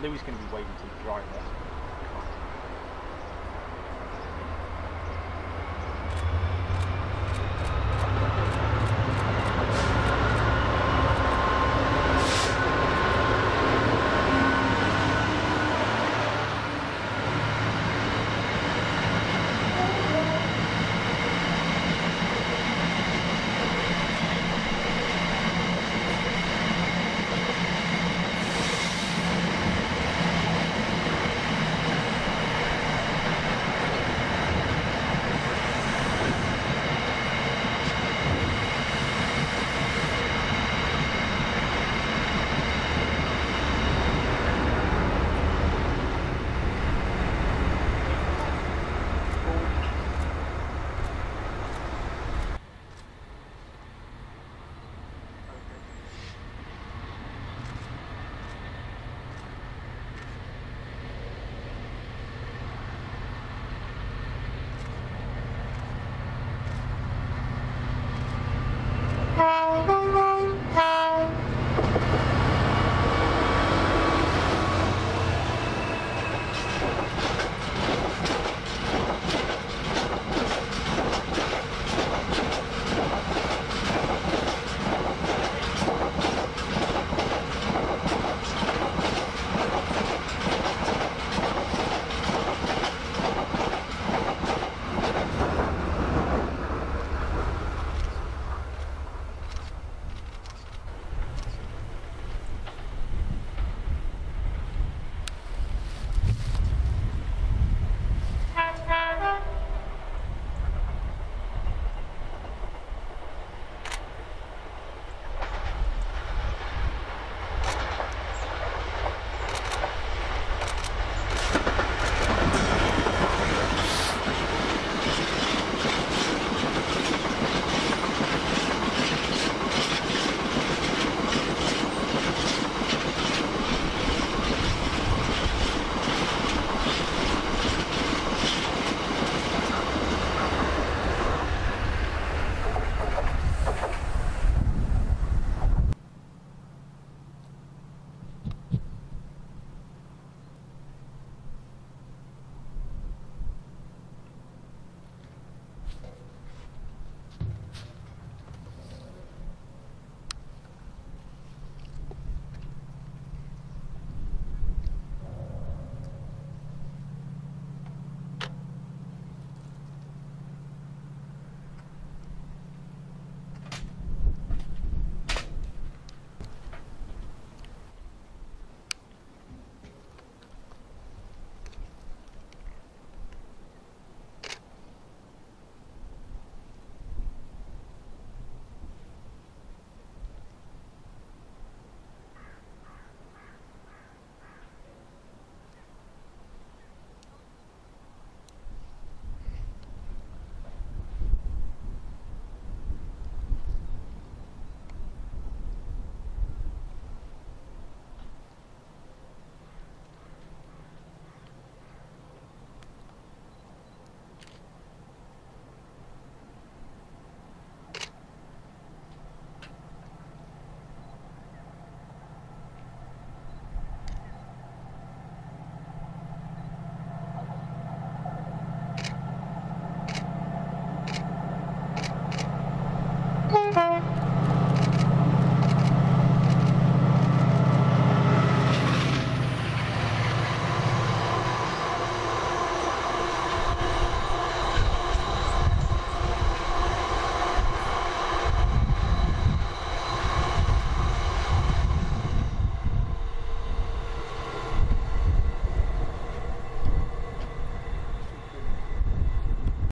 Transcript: Louis is going to be waving to the driver.